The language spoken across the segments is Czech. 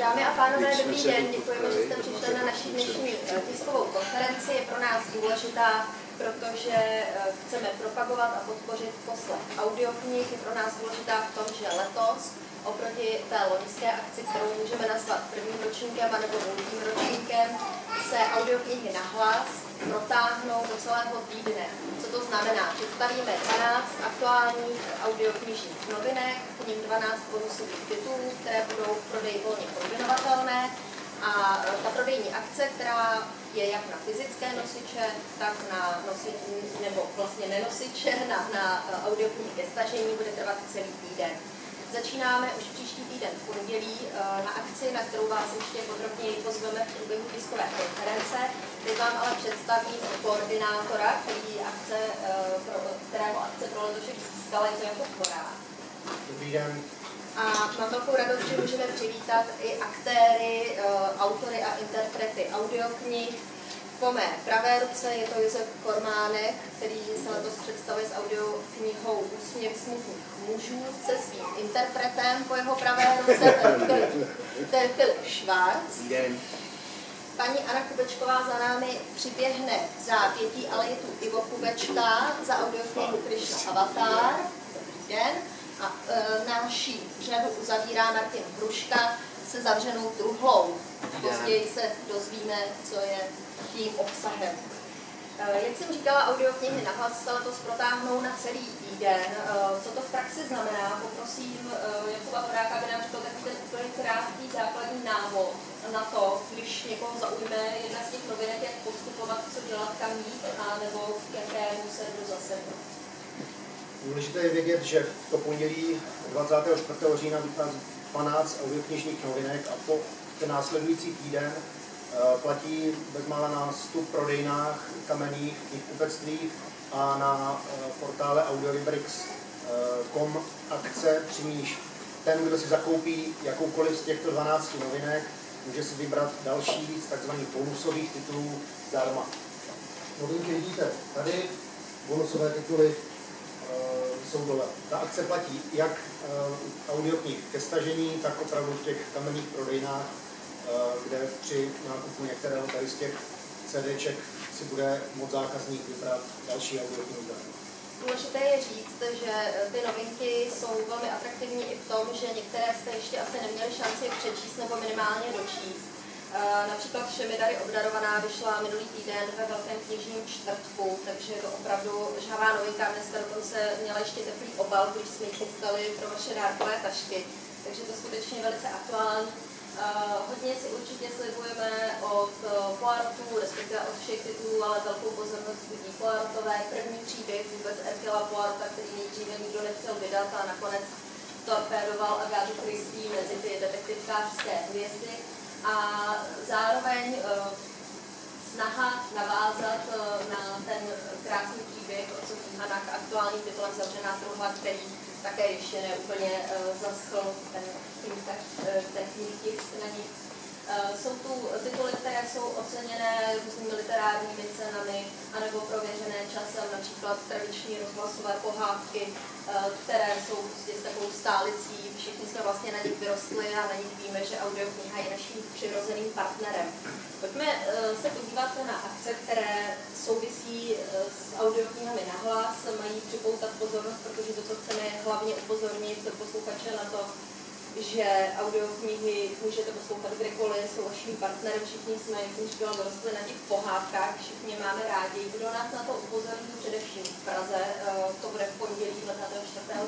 Dámy a pánové, dobrý den, děkujeme, že jste přišli na naši dnešní tiskovou konferenci. Je pro nás důležitá, protože chceme propagovat a podpořit poslech audioknih. Je pro nás důležitá v tom, že letos oproti té loňské akci, kterou můžeme nazvat prvním ročníkem anebo druhým ročníkem, se audioknihy nahlas protáhnou do celého týdne. Co to znamená? Představíme 12 aktuálních audioknižních novinek, k nim 12 bonusových titulů, které budou v prodeji volně kombinovatelné. A ta prodejní akce, která je jak na fyzické nosiče, tak na nosiče, nebo vlastně nenosiče, na audioknihy ke stažení, bude trvat celý týden. Začínáme už příští týden v pondělí na akci, na kterou vás ještě podrobněji pozveme v průběhu tiskové konference. Teď vám ale představím koordinátora, kterého akce pro letošek získala, je to Jakub Horák. Dobrý den. A mám velkou radost, že můžeme přivítat i aktéry, autory a interprety audioknih. Po mé pravé ruce je to Josef Formánek, který se letos představuje s audioknihou Úsměv smutných mužů se svým interpretem. Po jeho pravé ruce Terpil Švács. Paní Ana Kubečková za námi přiběhne v zápětí, ale je tu Ivo Kubečka za audioknihu Kryšt Avatár. Dobrý den. A naší řadu uzavírá Martin Hruška se Zavřenou truhlou. Později se dozvíme, co je tím obsahem. Jak jsem říkala, audioknihy nahlas se letos protáhnou na celý týden. Co to v praxi znamená? Poprosím Jakuba Horáka, aby nám řekl takový ten úplně krátký základní návod na to, když někoho zaujme jedna z těch novinek, jak postupovat, co dělat, kam jít, anebo k jakému serveru zasednout. Důležité je vědět, že to pondělí 24. října vychází 12 audioknižních novinek a po ten následující týden platí bezmála na 100 prodejnách kamenných knihkupectvích a na portále Audiolibrix.com akce, při níž ten, kdo si zakoupí jakoukoliv z těchto 12 novinek, může si vybrat další z tzv. Bonusových titulů zdarma. Novinky vidíte tady, bonusové tituly jsou dole. Ta akce platí jak audioknih ke stažení, tak opravdu v těch kamenných prodejnách, kde při nákupu některého tady z těch CDček si bude moct zákazník vybrat další audioknihu. Důležité je říct, že ty novinky jsou velmi atraktivní i v tom, že některé jste ještě asi neměli šanci přečíst nebo minimálně dočíst. Například Všemi dary obdarovaná vyšla minulý týden ve Velkém knižním čtvrtku, takže je to opravdu žhavá novinka. Dneska dokonce měla ještě teplý obal, když jsme ji chystali pro vaše dárkové tašky, takže to skutečně velice aktuální. Hodně si určitě slibujeme od Poirotu, respektive od všech titulů, ale velkou pozornost budí Poirotové první příběh vůbec Hercula Poirota, který nejdříve nikdo nechtěl vydat a nakonec torpédoval Agatu Christie mezi ty detektivkářské hvězdy. A zároveň snaha navázat na ten krásný příběh od Sophie Hannah k aktuálním titulem Zavřená truhla, který také ještě neúplně zaschl ten tisk na nich. Jsou tu tituly, které jsou oceněné různými literárními cenami anebo prověřené časem, například tradiční rozhlasové pohádky, které jsou s takovou stálicí. Všichni jsme vlastně na nich vyrostli a na nich víme, že audiokniha je naším přirozeným partnerem. Pojďme se podívat na akce, které souvisí s audioknihami nahlas, mají připoutat pozornost, protože to, co chceme, je hlavně upozornit posluchače na to, že audioknihy můžete poslouchat kdekoliv, jsou vaším partnerem, všichni jsme, jak jsem říkala, dorostli na těch pohádkách, všichni máme rádi. Kdo nás na to upozorní, především v Praze, to bude v pondělí 24.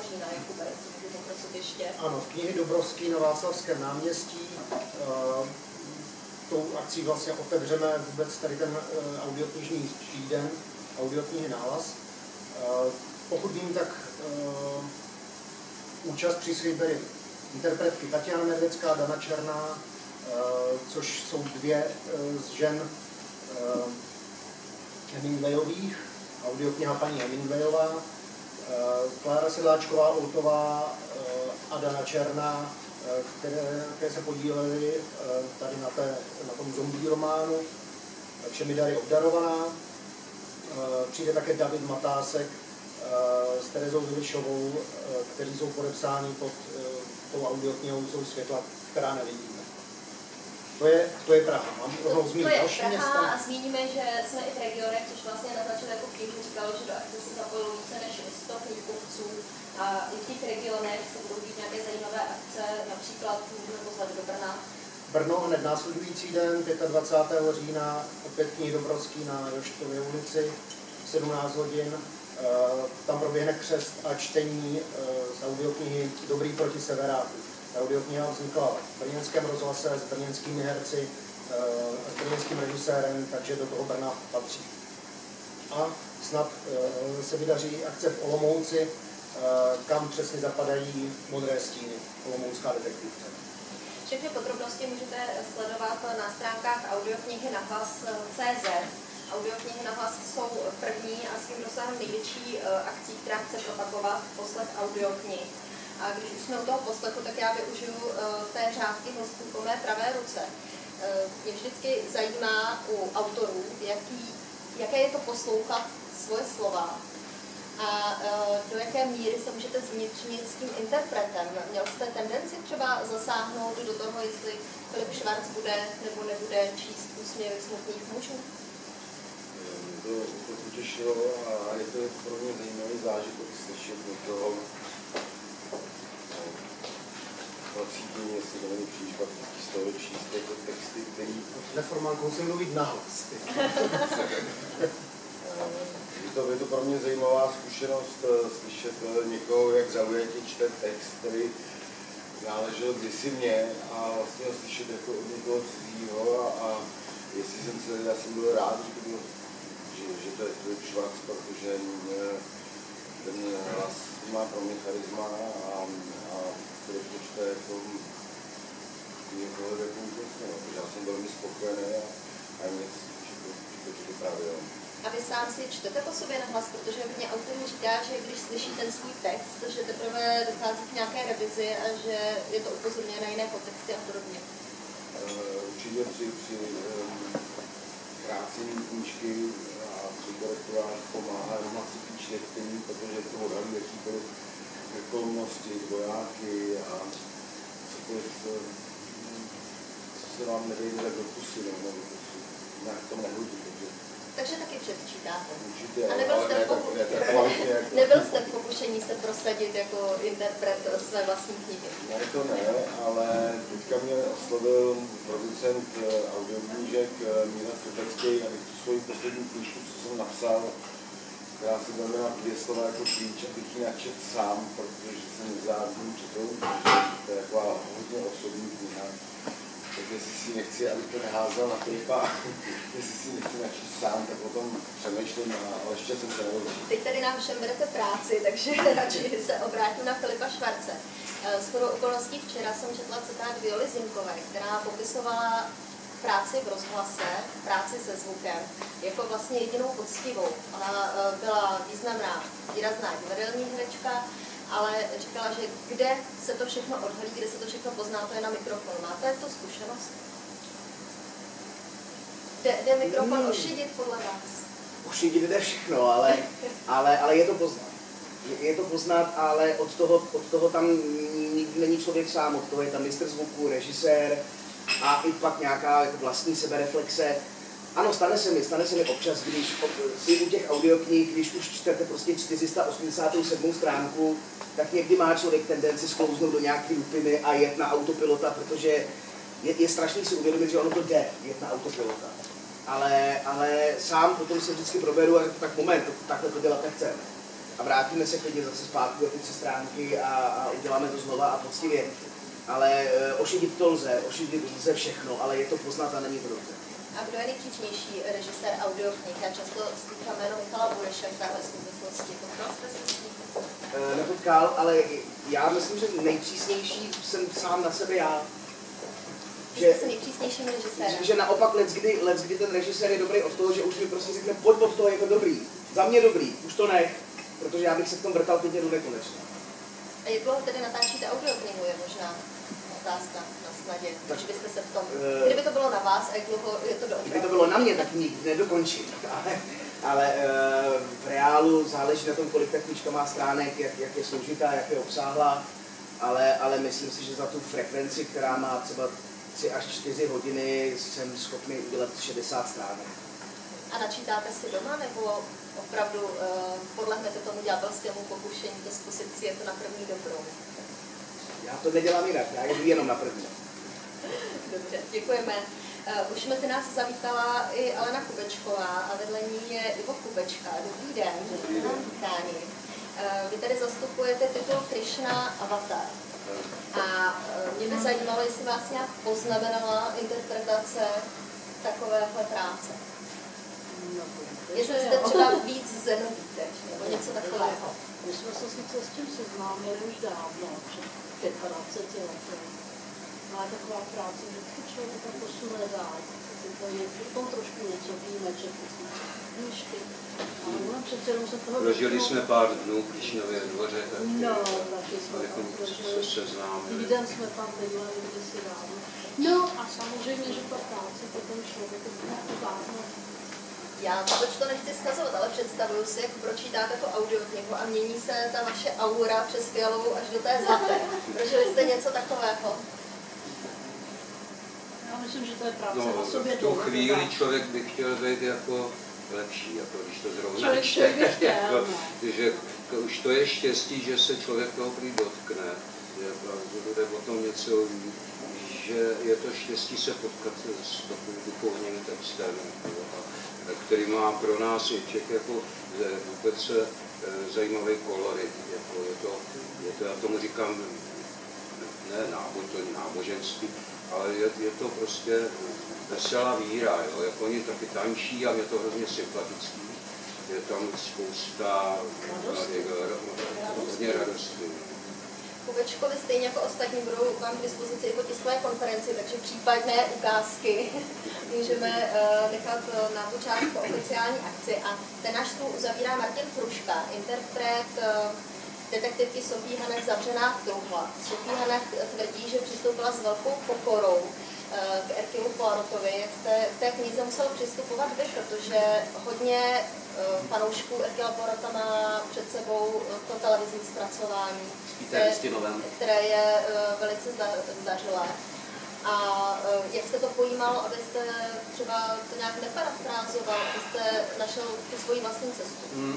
října, Jakub Horák, můžu poprosit ještě. Ano, v knihy Dobrovský na Václavském náměstí, tou akcí vlastně otevřeme vůbec tady ten audioknižní týden, audioknihy nahlas. Pokud vím, tak účast přislíbili interpretky Tatiana Merdecká, Dana Černá, což jsou dvě z žen Hemingwayových, audiokniha paní Hemingwayová, Klára Sedláčková, Outová a Dana Černá, které se podílely tady na tom zombie románu, Všemi dary obdarovaná. Přijde také David Matásek s Terezou Vilišovou, kteří jsou podepsáni pod tou audioknihou Světla, která nevidíme. To je Praha. Mám rovnou zmínit další města. To je Praha města. A zmíníme, že jsme i v regionech, což vlastně naznačil jako knihu, říkal, že do akce se zapojilo více než 100 knihkupců a i v těch regionech se budou být nějaké zajímavé akce, například můžeme pozvat do Brna. Brno hned následující den, 25. října, opět knihy Dobrovský na Joštově ulici, 17 hodin. Tam proběhne křest a čtení z audioknihy Dobrý proti severáku. Audiokniha vznikla v brněnském rozhlase s brněnskými herci, s brněnským režisérem, takže do toho Brna patří. A snad se vydaří akce v Olomouci, kam přesně zapadají Modré stíny, olomoucká detektivka. Všechny podrobnosti můžete sledovat na stránkách audioknihy nahlas.cz. Audioknihy nahlas jsou první a s tím dosahem největší akcí, která chce propagovat poslech audioknih. A když už jsme u toho poslechu, tak já využiju té řádky hostů po mé pravé ruce. Mě vždycky zajímá u autorů, jaké je to poslouchat svoje slova a do jaké míry se můžete změřit s tím interpretem. Měl jste tendenci třeba zasáhnout do toho, jestli Filip Švárc bude nebo nebude číst Úsměv smutných mužů? To potěšilo a je to pro mě zajímavý zážitek slyšet do toho. Cítím, jestli to není příliš špatný z toho číst jako texty, který... Neformálkou se mluvit nahlas. Je to pro mě zajímavá zkušenost slyšet někoho, jak zaujetě čte text, který náležel kdysi mě a vlastně slyšet jako od někoho cizího a jestli jsem se, já jsem byl rád, že to je Filip Švárc, protože ten hlas má pro mě charisma a který počte jako někoho rekonkurstně, protože já jsem velmi spokojený a mě to právě on. A vy sám si čtete po sobě nahlas, protože mě autor říká, že když slyší ten svůj text, že teprve dochází k nějaké revizi a že je to upozorněné na jiné kontexty a podobně. Určitě při krácení knížky a při korekturách pomáhá romantický čtení, protože to odhalí jakýkoliv okolnosti, vojáky a cokoliv, co se vám nevejde do pusy, nějak to nehudí. Takže taky předčítáte. Určitě, a nebyl jste v pokušení se prosadit jako interpret své vlastní knihy? Ne, to ne, ale teďka mě oslovil producent audioknížek Míra Kopecký, abych tu svoji poslední knížku, co jsem napsal, já si dám na dvě slova jako klíč, abych ji načet sám, protože jsem nezávodním četou, to je taková hodně osobní kniha. Tak jestli si nechci, abych to neházal na klipa, jestli si nechci načít sám, tak o tom přemýšlím, ale ještě jsem se nevěděl. Teď tady nám všem berete práci, takže radši se obrátím na Filipa Švarce. Shodou okolností včera jsem četla citát Violy Zinkové, která popisovala práci v rozhlase, práci se zvukem, jako vlastně jedinou poctivou. Ona byla významná, výrazná divadelní herečka, ale říkala, že kde se to všechno odhalí, kde se to všechno pozná, to je na mikrofonu. Máte to zkušenost? Jde mikrofon ošidit podle vás? Ošidit jde všechno, ale je to poznat. Je to poznat, ale od toho tam nikdy není člověk sám, od toho je tam mistr zvuku, režisér, a i pak nějaká jako vlastní sebereflexe. Ano, stane se mi občas, když si u těch audioknih, když už čtete prostě 487. stránku, tak někdy má člověk tendenci sklouznout do nějaké rutiny a jet na autopilota, protože je strašný si uvědomit, že ono to jde, jet na autopilota. Ale sám potom se vždycky proberu a řeknu, tak moment, takhle to dělat nechceme. A vrátíme se klidně zase zpátky do ty stránky a uděláme to znova a poctivě. Ale ošidit to lze, ošidit lze všechno, ale je to poznat a není to dobře. A kdo je nejkřičnější režisér audioknih? Já často slyším jméno Michala Bureše v téhle souvislosti. Potkal jste se s ním? Nepotkal, ale já myslím, že nejpřísnější jsem sám na sebe já. Že jste se nejpřísnějším režisérem? Že naopak leckdy ten režisér je dobrý od toho, že už mi prostě řekne, pojď od toho, je to dobrý. Za mě dobrý, už to nech, protože já bych se v tom vrtal klidně do nekonečna. A jak dlouho tedy natáčíte audioknihu, je možná otázka na snadě, proč byste se v tom, kdyby to bylo na vás a jak dlouho je to doopravdu? Kdyby to bylo na mě, tak nikdy nedokončím, ale v reálu záleží na tom, kolik ta knížka má stránek, jak je složitá, jak je obsáhlá, ale myslím si, že za tu frekvenci, která má třeba 3 až 4 hodiny jsem schopný udělat 60 stránek. A načítáte si doma, nebo opravdu podlehnete tomu ďábelskému pokušení to zkusit si, je to na první dobrou? Já to nedělám jinak, já jdu jenom na první. Dobře, děkujeme. Už mezi nás zavítala i Alena Kubečková a vedle ní je Ivo Kubečka. Dobrý den. Dobrý den. Vy tady zastupujete titul Kryšna Avatár. A mě by zajímalo, jestli vás nějak poznamenala interpretace takovéhle práce. Jestli jste třeba víc zenovíte, nebo něco takového. My jsme se sice s tím seznámili už dávno, před 25 lety. Ale taková práce vždycky člověka posune dál. Přitom trošku něco víme, že jsme knížky. Ale přece jenom se toho... Prožili jsme pár dnů v Kryšnově dvoře, abychom se seznámili. Týden jsme tam bydleli kdysi dávno. No a samozřejmě, že ta práce potom člověka vzdává. Já to nechci zkazovat, ale představuju si, jak pročítáte tu audioknihu a mění se ta vaše aura přes fialovou až do té zlaté. Prožili jste něco takového? Já myslím, že to je práce na sobě. V tu chvíli člověk by chtěl být jako lepší, jako když to zrovna čte. To už to je štěstí, že se člověk toho prý dotkne. Bude o tom něco, že je to štěstí se potkat s takovým duchovním textem, který má pro nás i Čech jako vůbec zajímavý kolorit. Jako je to, já tomu říkám, ne náboženství, ale je to prostě veselá víra. Jo? Jak oni taky tančí a je to hrozně sympatický. Je tam spousta hodně radosti. Kubečkovi stejně jako ostatní budou vám k dispozici i po tiskové konferenci, takže případné ukázky můžeme nechat na počátku oficiální akci. A ten náš stůl uzavírá Martin Hruška, interpret detektivky Sophie Hannah Zavřená truhla. Sophie Hannah tvrdí, že přistoupila s velkou pokorou k Hercule Poirotovi, jak jste k té knize musel přistupovat vy, protože hodně fanoušků Hercula Poirota má před sebou to televizní zpracování, které je velice zdařilé. A jak jste to pojímal, abyste třeba to nějak neparafrázoval, abyste našel tu svoji vlastní cestu?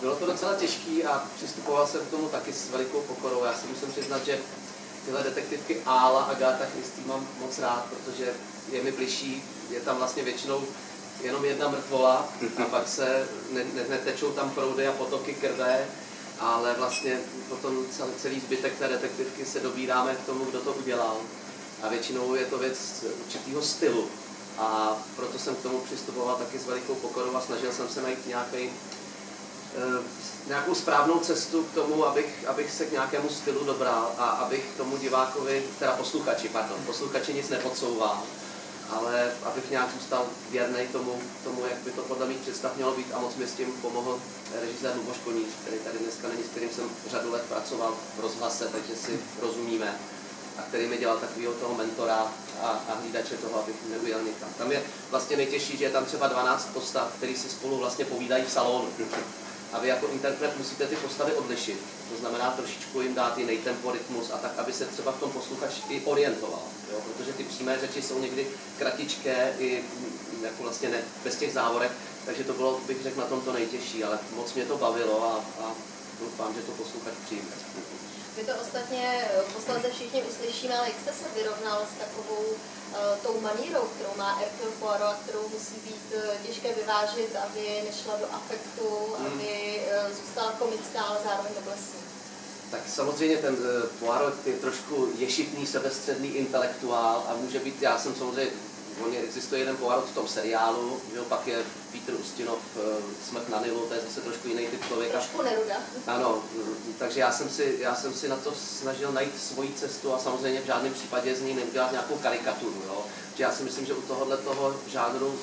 Bylo to docela těžké a přistupoval jsem k tomu taky s velikou pokorou. Já si musím přiznat, že tyhle detektivky Ála Agata Christie mám moc rád, protože je mi bližší, je tam vlastně většinou jenom jedna mrtvola a pak se netečou tam proudy a potoky krve, ale vlastně potom celý zbytek té detektivky se dobíráme k tomu, kdo to udělal. A většinou je to věc určitého stylu a proto jsem k tomu přistupoval taky s velikou pokorou a snažil jsem se najít nějakou správnou cestu k tomu, abych se k nějakému stylu dobral a abych tomu divákovi, teda posluchači nic nepodsouval, ale abych nějak zůstal věrnej tomu, jak by to podle mých představ mělo být, a moc mi s tím pomohl režisér Luboš Koníř, který tady dneska není, s kterým jsem řadu let pracoval v rozhlase, takže si rozumíme, a který mi dělal takového toho mentora a hlídače toho, abych neujel nikam. Tam je vlastně nejtěžší, že je tam třeba 12 postav, který si spolu vlastně povídají v salonu. A vy jako interpret musíte ty postavy odlišit, to znamená trošičku jim dát jiný tempo, rytmus a tak, aby se třeba v tom posluchač i orientoval, jo? Protože ty přímé řeči jsou někdy kratičké i jako vlastně ne, bez těch závorek, takže to bylo, bych řekl, na tom to nejtěžší, ale moc mě to bavilo a doufám, že to posluchač přijme. Vy to ostatně posledně všichni uslyšíme, ale jak jste se vyrovnal s takovou tou manírou, kterou má Hercule Poirot a kterou musí být těžké vyvážit, aby nešla do afektu, aby zůstala komická, ale zároveň oblastní? Tak samozřejmě ten Poirot je trošku ješitný, sebestředný intelektuál a může být, já jsem samozřejmě, existuje jeden Poirot v tom seriálu, jo, pak je Petr Ustinov, Smrt na Nilu, to je zase trošku jiný typ člověka. Trošku neruda. Ano, takže já jsem si na to snažil najít svoji cestu a samozřejmě v žádném případě z ní neudělat nějakou karikaturu. Jo. Protože já si myslím, že u tohohle toho žánru,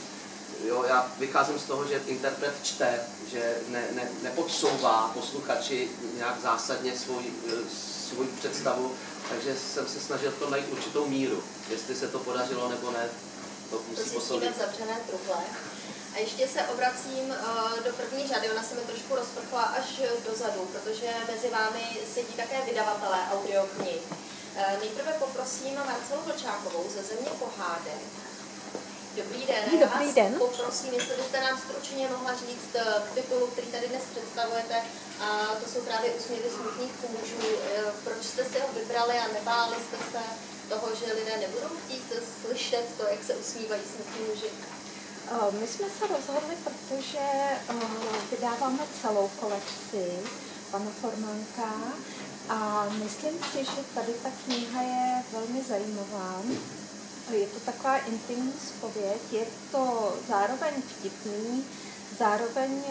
jo, já vycházím z toho, že interpret čte, že nepodsouvá posluchači nějak zásadně svou představu, takže jsem se snažil to najít určitou míru, jestli se to podařilo nebo ne. To musí posloužit. Zavřené truhle. A ještě se obracím do první řady, ona se mi trošku rozprchla až dozadu, protože mezi vámi sedí také vydavatelé audioknih. Nejprve poprosím Marcelu Blčákovou ze Země Pohádek. Dobrý den. Dobrý den. Poprosím, jestli byste nám stručně mohla říct titul, který tady dnes představujete, a to jsou právě Úsměvy smutných mužů. Proč jste si ho vybrali a nebáli jste se toho, že lidé nebudou chtít slyšet to, jak se usmívají smutní muži? My jsme se rozhodli, protože vydáváme celou kolekci pana Formánka a myslím si, že tady ta kniha je velmi zajímavá. Je to taková intimní zpověď, je to zároveň vtipný, zároveň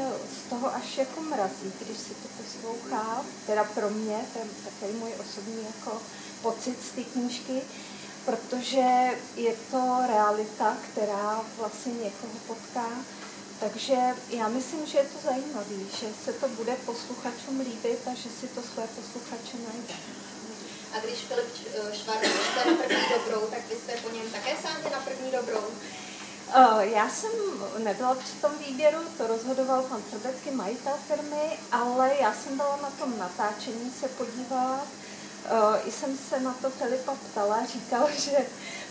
z toho až jako mrazí, když se to poslouchá, teda pro mě, to je takový můj osobní jako pocit z té knížky, protože je to realita, která vlastně někoho potká. Takže já myslím, že je to zajímavé, že se to bude posluchačům líbit a že si to své posluchače najde. A když Filip Švárc jste na první dobrou, tak vy jste po něm také sám na první dobrou? Já jsem nebyla při tom výběru, to rozhodoval pan Srbecký, majitel firmy, ale já jsem byla na tom natáčení se podívala. I jsem se na to Filipa ptala, říkal,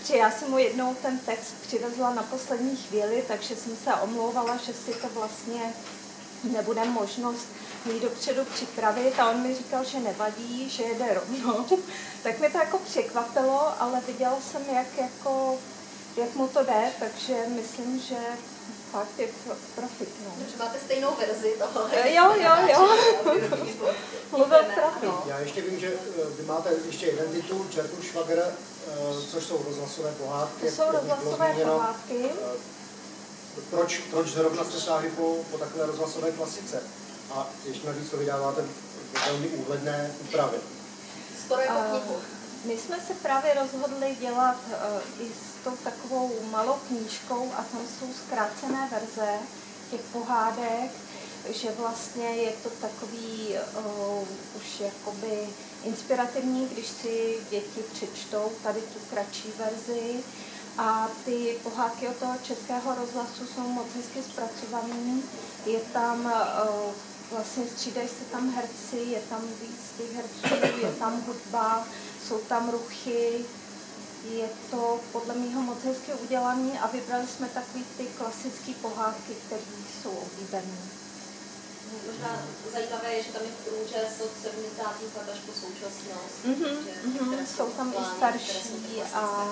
že já jsem mu jednou ten text přivezla na poslední chvíli, takže jsem se omlouvala, že si to vlastně nebude možnost mít dopředu připravit, a on mi říkal, že nevadí, že jede rovnou. Tak mě to jako překvapilo, ale viděla jsem, jak mu to jde, takže myslím, že fakt je profit. Takže máte stejnou verzi toho. Jo. Mluvil pravdu. Já ještě vím, že vy máte ještě jeden titul, Čertův švagr, což jsou rozhlasové pohádky. To jsou rozhlasové pohádky. Proč zrovna jste sáhli po takové rozhlasové klasice? A ještě navíc to vydáváte velmi úhledné úpravy. Skoro jako knihu. My jsme se právě rozhodli dělat i s tou takovou malou knížkou, a tam jsou zkrácené verze těch pohádek, že vlastně je to takový už jakoby inspirativní, když si děti přečtou tady tu kratší verzi. A ty pohádky od toho Českého rozhlasu jsou moc hezky zpracované. Je tam, vlastně střídají se tam herci, je tam víc těch herců, je tam hudba, jsou tam ruchy. Je to podle mého moc hezky udělané a vybrali jsme takový ty klasické pohádky, které jsou oblíbené. Možná zajímavé je, že tam je v průřez od 70. let až po současnost. Jsou tam i starší a...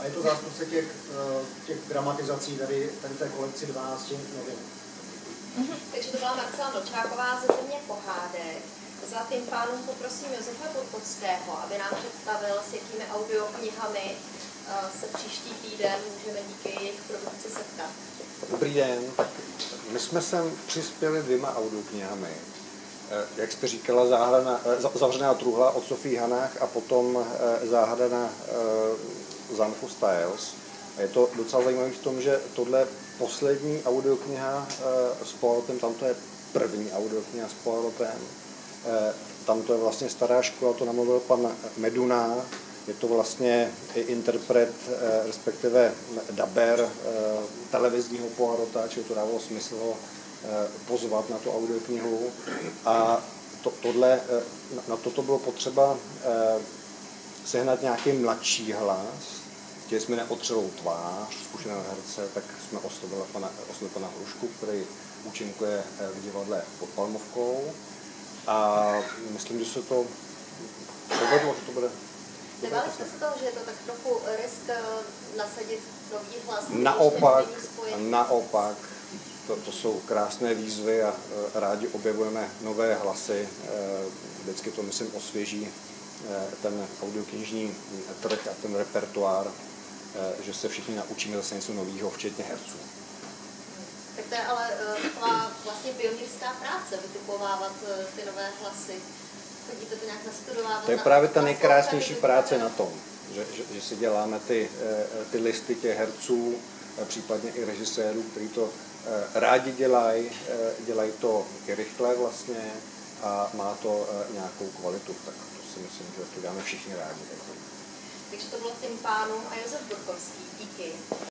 A je to zástupce těch dramatizací tady té kolekci 12 novin. Takže to byla Marcela Blčáková ze Země pohádek. Za tím pánům poprosím Josefa Podského, aby nám představil, s jakými audioknihami se příští týden můžeme díky jejich produkci setkat. Dobrý den. My jsme sem přispěli 2 audioknihami. Jak jste říkala, Zavřená truhla od Sophie Hannah a potom Záhada na zámku Styles. Je to docela zajímavé v tom, že tohle je poslední audiokniha s Poirotem, tamto je první audiokniha s Poirotem. Tamto je vlastně stará škola, to namluvil pan Meduna, je to vlastně i interpret, respektive daber televizního Poirota, čili to dávalo smysl ho pozvat na tu audioknihu. A na toto bylo potřeba sehnat nějaký mladší hlas. Chtěli jsme neotřelou tvář, zkušeného herce, tak jsme oslovili pana Hrušku, který účinkuje v divadle pod Palmovkou. A myslím, že se to povedlo, že to bude... Nebali jste se toho, že je to tak trochu risk nasadit nový hlas? Naopak. To jsou krásné výzvy a rádi objevujeme nové hlasy. Vždycky to, myslím, osvěží ten audioknižní trh a ten repertoár, že se všichni naučíme zase něco nového, včetně herců. Tak to je ale taková vlastně pionýrská práce, vytipovávat ty nové hlasy. Chodíte to nějak nastudovávat? To je právě ta nejkrásnější práce na tom, že si děláme ty listy těch herců, případně i režisérů, kteří to rádi dělají to i rychle vlastně a má to nějakou kvalitu. Tak si myslím, že to dáme všichni rádi. Takže to bylo tím pánům a Josef Podský. Díky.